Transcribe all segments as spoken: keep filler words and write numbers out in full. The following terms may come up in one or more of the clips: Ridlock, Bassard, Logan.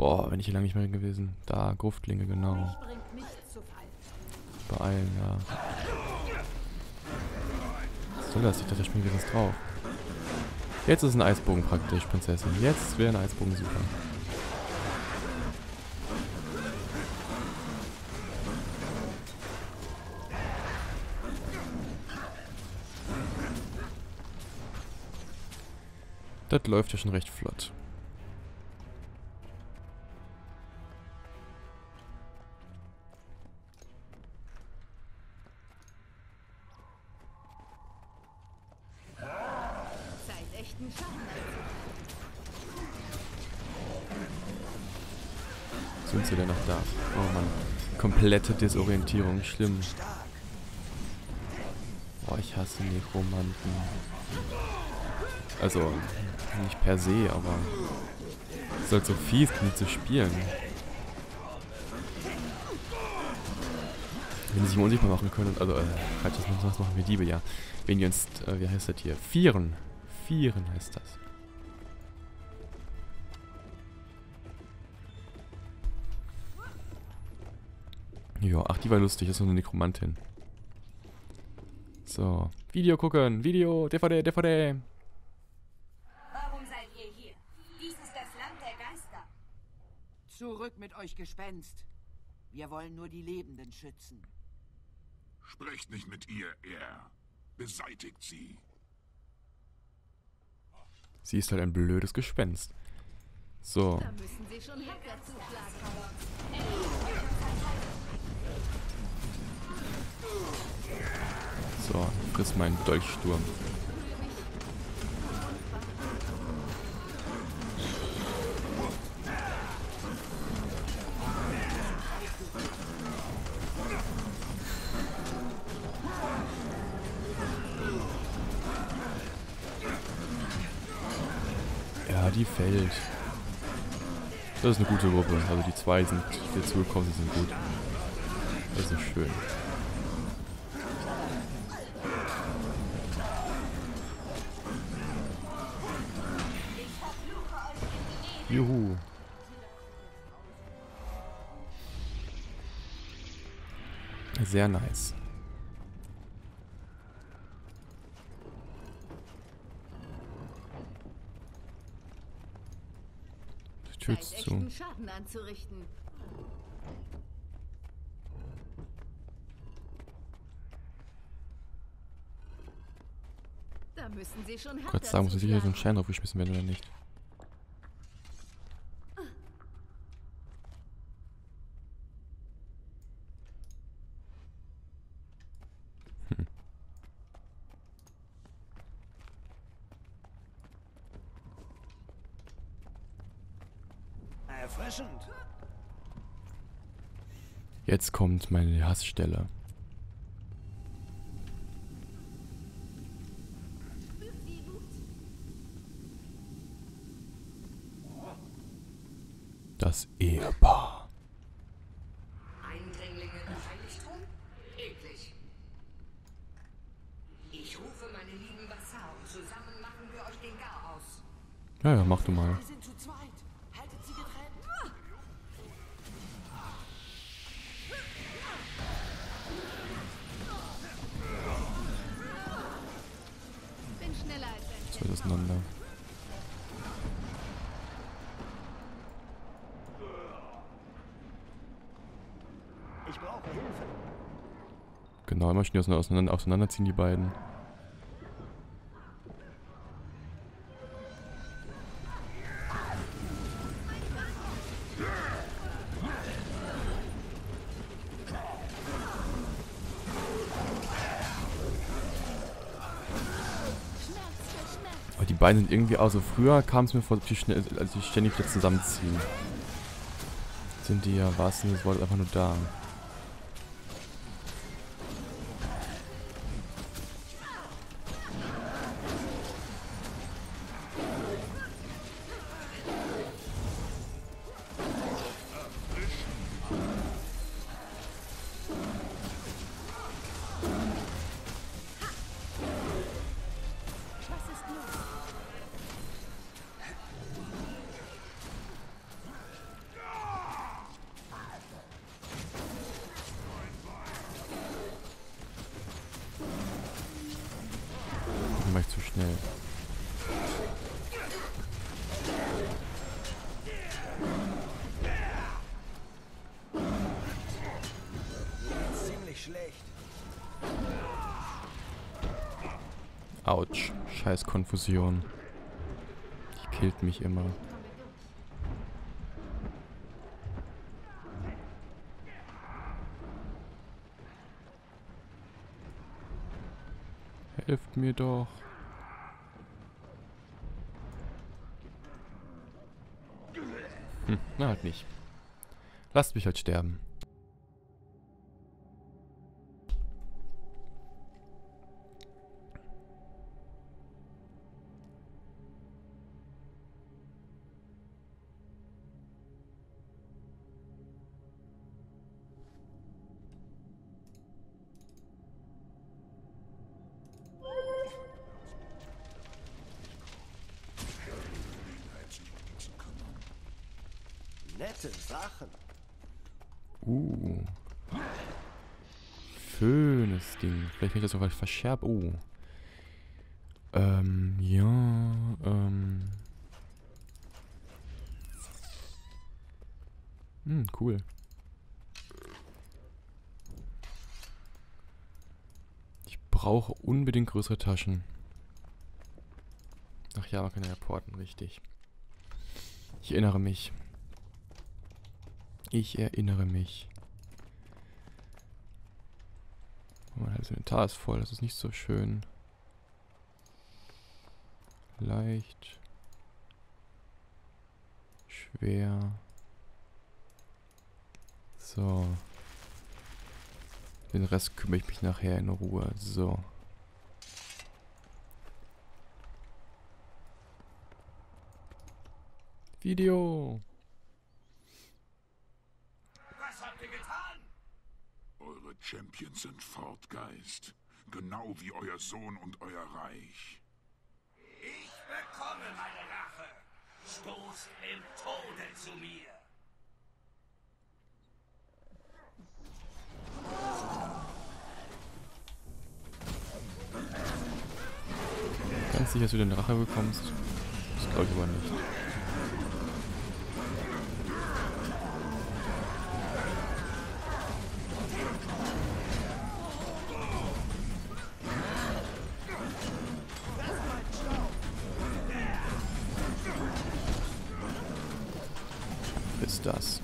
Boah, bin ich hier lange nicht mehr gewesen. Da, Gruftlinge, genau. Beeilen, ja. Was soll das? Ich dachte, ich springe jetzt drauf. Jetzt ist ein Eisbogen praktisch, Prinzessin. Jetzt wäre ein Eisbogen super. Das läuft ja schon recht flott. Sind sie denn noch da? Oh Mann. Komplette Desorientierung. Schlimm. Boah, ich hasse Nekromanten. Also, nicht per se, aber es ist halt so fies, mit zu spielen. Wenn die sich mal unsichtbar machen können, also, äh, halt, das machen wir Diebe, ja. Wenn die uns, äh, wie heißt das hier? Vieren. Vieren heißt das. Ja, ach, die war lustig, das ist so eine Nekromantin. So, Video gucken, Video, D V D, D V D. Warum seid ihr hier? Dies ist das Land der Geister. Zurück mit euch, Gespenst. Wir wollen nur die Lebenden schützen. Sprecht nicht mit ihr, er. Beseitigt sie. Sie ist halt ein blödes Gespenst. So. Da müssen sie schon Hacker zuschlagen. So, friss meinen Dolchsturm. Ja, die fällt. Das ist eine gute Gruppe. Also die zwei sind, die dazugekommen sind, gut. Das ist schön. Juhu. Sehr nice. Die Tür ist zu. Schaden anzurichten. Da müssen sie schon Gott sei Dank muss sicher so ein Schein draufgeschmissen werden oder nicht. Jetzt kommt meine Hassstelle. Das Ehepaar. Eindringlinge im Heiligtum? Eklig. Ich rufe meine lieben Bassard. Zusammen machen wir euch den Garaus. Ja, ja, mach du mal. Auseinander. Ich brauche Hilfe. Genau, immer schnell auseinander, auseinanderziehen die beiden. Beiden sind irgendwie, also früher kam es mir vor, die schnell, als die ständig wieder zusammenziehen. Sind die ja, was denn das Wort einfach nur da. Autsch. Scheiß Konfusion. Die killt mich immer. Helft mir doch. Hm, na halt nicht. Lasst mich halt sterben. Nette Sachen. Uh. Schönes Ding. Vielleicht kann ich das auch verschärfen. Uh. Ähm, ja, ähm. Hm, cool. Ich brauche unbedingt größere Taschen. Ach ja, man kann ja porten, richtig. Ich erinnere mich. Ich erinnere mich. Oh, das Inventar ist voll, das ist nicht so schön. Leicht. Schwer. So. Den Rest kümmere ich mich nachher in Ruhe. So. Video! Champions sind fort, Geist. Genau wie euer Sohn und euer Reich. Ich bekomme meine Rache. Stoß im Tode zu mir. Ganz sicher, dass du deine Rache bekommst? Das glaube ich aber nicht. Ist das?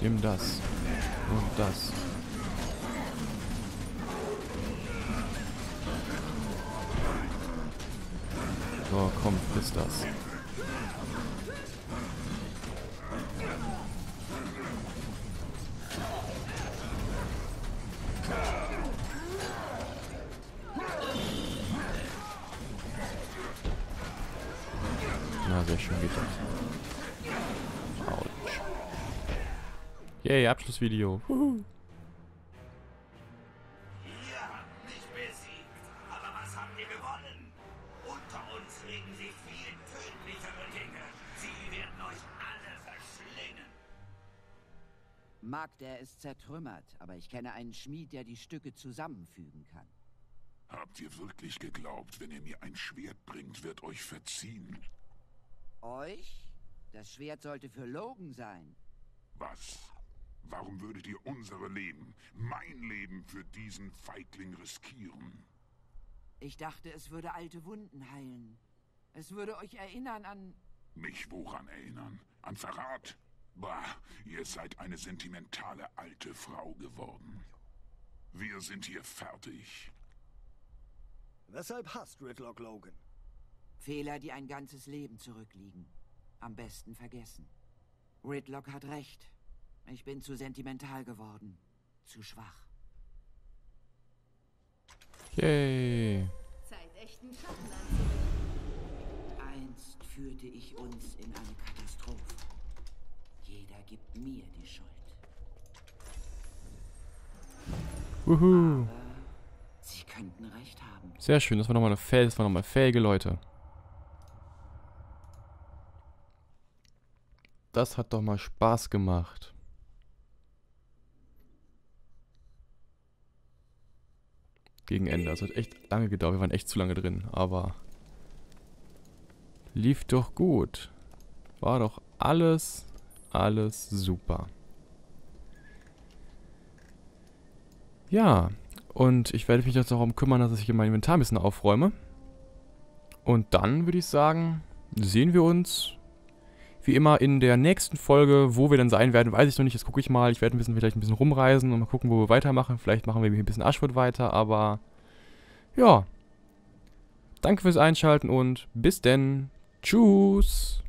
Nimm das und das. Oh, komm, ist das. Na, sehr schön geht das. Autsch. Yay, Abschlussvideo. Wuhu. Mag, der ist zertrümmert, aber ich kenne einen Schmied, der die Stücke zusammenfügen kann. Habt ihr wirklich geglaubt, wenn ihr mir ein Schwert bringt, wird euch verziehen? Euch? Das Schwert sollte für Logan sein. Was? Warum würdet ihr unsere Leben, mein Leben für diesen Feigling riskieren? Ich dachte, es würde alte Wunden heilen. Es würde euch erinnern an... Mich woran erinnern? An Verrat? Bah, ihr seid eine sentimentale alte Frau geworden. Wir sind hier fertig. Weshalb hasst Ridlock Logan? Fehler, die ein ganzes Leben zurückliegen. Am besten vergessen. Ridlock hat recht. Ich bin zu sentimental geworden. Zu schwach. Yay. Zeit, echten Schatten anzunehmen. Einst führte ich uns in eine Katastrophe. Jeder gibt mir die Schuld. Wuhu. Sie könnten recht haben. Sehr schön, das war nochmal eine Fail, das waren nochmal fähige Leute. Das hat doch mal Spaß gemacht. Gegen Ende. Das hat echt lange gedauert. Wir waren echt zu lange drin. Aber lief doch gut. War doch alles, alles super. Ja. Und ich werde mich jetzt darum kümmern, dass ich hier mein Inventar ein bisschen aufräume. Und dann würde ich sagen, sehen wir uns wie immer in der nächsten Folge. Wo wir dann sein werden, weiß ich noch nicht. Jetzt gucke ich mal. Ich werde ein bisschen, vielleicht ein bisschen rumreisen und mal gucken, wo wir weitermachen. Vielleicht machen wir hier ein bisschen Ashford weiter, aber ja. Danke fürs Einschalten und bis denn. Tschüss.